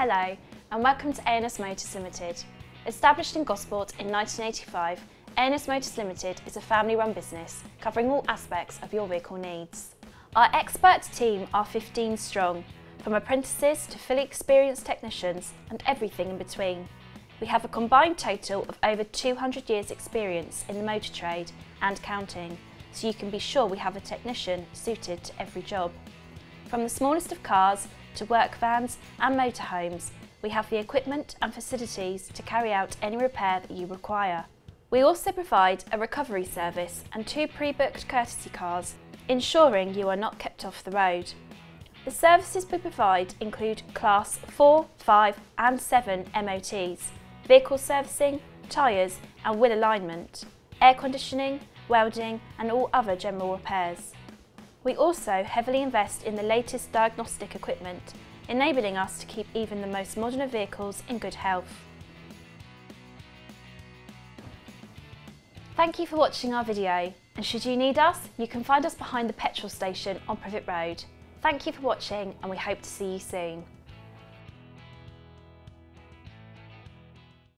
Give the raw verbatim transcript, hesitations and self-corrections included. Hello and welcome to A and S Motors Limited. Established in Gosport in nineteen eighty-five, A and S Motors Limited is a family-run business covering all aspects of your vehicle needs. Our expert team are fifteen strong, from apprentices to fully experienced technicians and everything in between. We have a combined total of over two hundred years experience in the motor trade and counting, so you can be sure we have a technician suited to every job. From the smallest of cars to work vans and motorhomes, we have the equipment and facilities to carry out any repair that you require. We also provide a recovery service and two pre-booked courtesy cars, ensuring you are not kept off the road. The services we provide include Class four, five and seven M O Ts, vehicle servicing, tyres and wheel alignment, air conditioning, welding and all other general repairs. We also heavily invest in the latest diagnostic equipment, enabling us to keep even the most modern of vehicles in good health. Thank you for watching our video, and should you need us, you can find us behind the petrol station on Private Road. Thank you for watching, and we hope to see you soon.